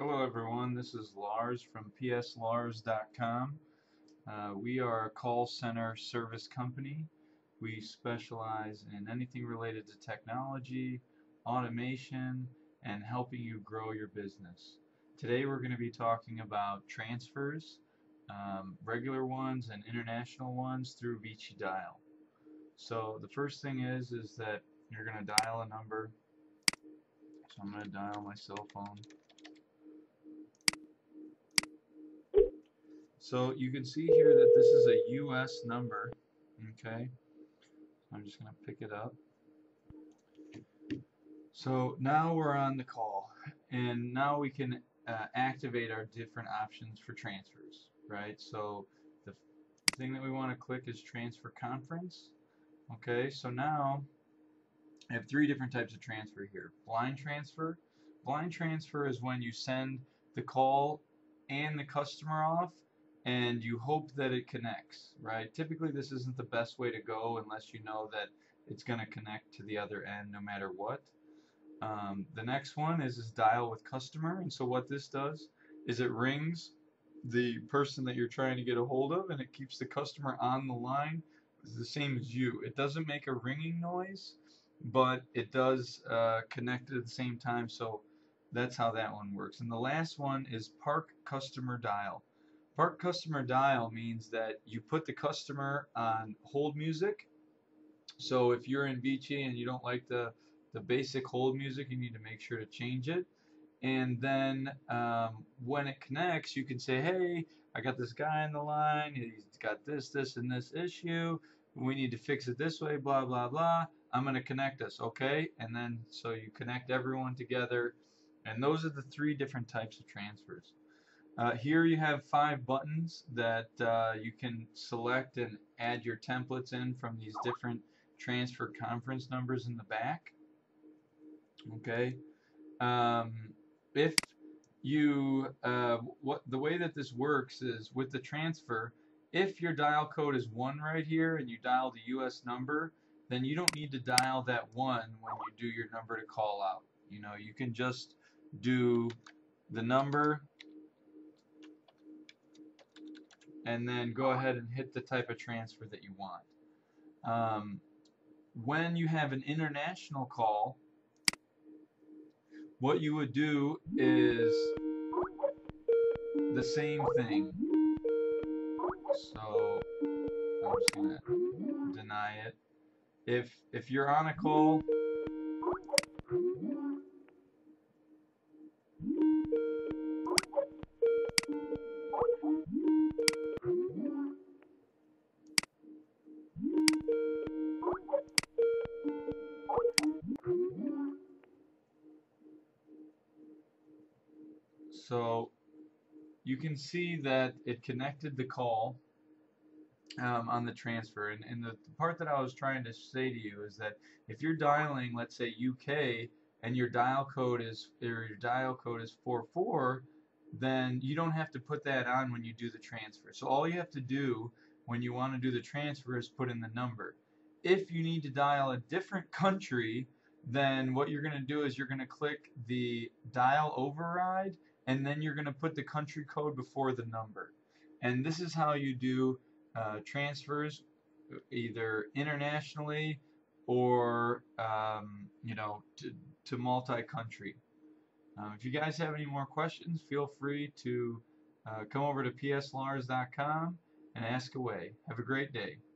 Hello everyone, this is Lars from PSLars.com. We are a call center service company. We specialize in anything related to technology, automation, and helping you grow your business. Today we're going to be talking about transfers, regular ones and international ones through Vici Dial. So the first thing is that you're going to dial a number. So I'm going to dial my cell phone. So you can see here that this is a US number, okay? I'm just going to pick it up. So now we're on the call, and now we can activate our different options for transfers, right? So the thing that we want to click is transfer conference, okay? So now I have three different types of transfer here. Blind transfer. Blind transfer is when you send the call and the customer off and you hope that it connects, right? Typically this isn't the best way to go unless you know that it's going to connect to the other end no matter what. The next one is dial with customer, and so what this does is it rings the person that you're trying to get a hold of, and it keeps the customer on the line the same as you. It doesn't make a ringing noise, but it does connect at the same time, so that's how that one works. And the last one is park customer dial. Park customer dial means that you put the customer on hold music. So if you're in Vici and you don't like the basic hold music, you need to make sure to change it. And then when it connects, you can say, hey, I got this guy on the line, he's got this, this, and this issue, we need to fix it this way, blah, blah, blah, I'm going to connect us, okay? And then so you connect everyone together. And those are the three different types of transfers. Here you have five buttons that you can select and add your templates in from these different transfer conference numbers in the back. Okay. If you the way that this works is with the transfer, if your dial code is 1 right here and you dial the US number, then you don't need to dial that 1 when you do your number to call out. You know, you can just do the number and then go ahead and hit the type of transfer that you want. When you have an international call, what you would do is the same thing. So I'm just going to deny it. If you're on a call, so you can see that it connected the call on the transfer. And the part that I was trying to say to you is that if you're dialing, let's say UK, and your dial code is 44, then you don't have to put that on when you do the transfer. So all you have to do when you want to do the transfer is put in the number. If you need to dial a different country, then what you're going to do is you're going to click the dial override, and then you're going to put the country code before the number. And this is how you do transfers, either internationally or you know, to multi-country. If you guys have any more questions, feel free to come over to PSLars.com and ask away. Have a great day.